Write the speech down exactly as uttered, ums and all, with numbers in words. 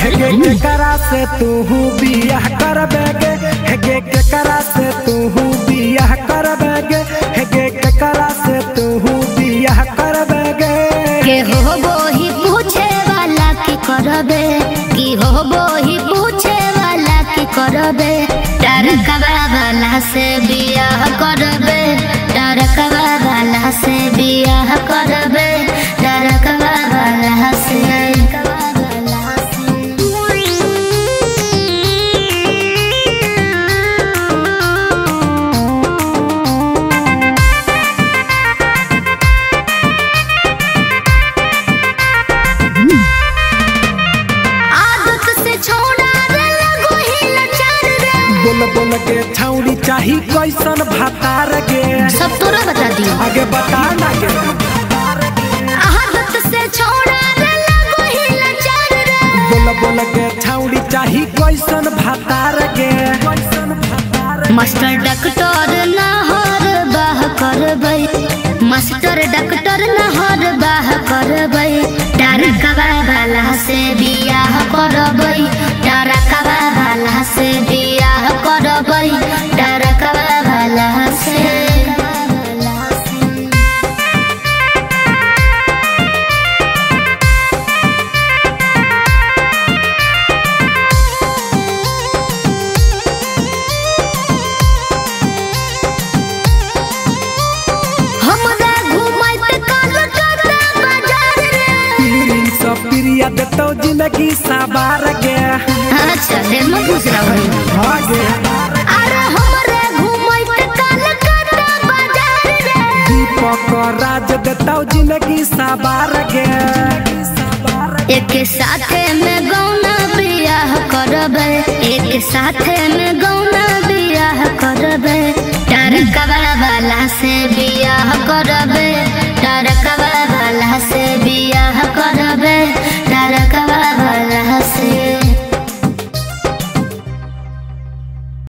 हेगे के करा से तू बियाह करबे गे, हेगे के करा से तू बियाह करबे गे, हेगे के करा से तू बियाह करबे गे। के होबो ही पूछे वाला की करबे, की होबो ही पूछे वाला की करबे, डरकवा वाला से बियाह करबे, डरकवा वाला से बियाह करबे, डरकवा वाला से। बोल बोल के छौरी चाही कैसन भातार के, सब तोरा बता दियो आगे बता ना के। आदत से छोड़ा रे लगो ही लाचार रे, बोल बोल के छौरी चाही कैसन भातार के, कैसन भातार। मास्टर डॉक्टर लाहौर बाह करबै, मास्टर डॉक्टर लाहौर बाह करबै, डरकवा वाला से बियाह करबै, डरकवा वाला से बियाह करबै, डरकवा वाला से। तो जिंदगी सवार के अच्छा रे मैं गुजरा भाई आ गे। अरे हमरे घुमई त काल करा बाजार रे, दीपक राज देतौ जिंदगी सवार के, एक साथ में गौना बियाह करबे, एक साथ में गौना बियाह करबे, डरकवा वाला से बियाह करबे,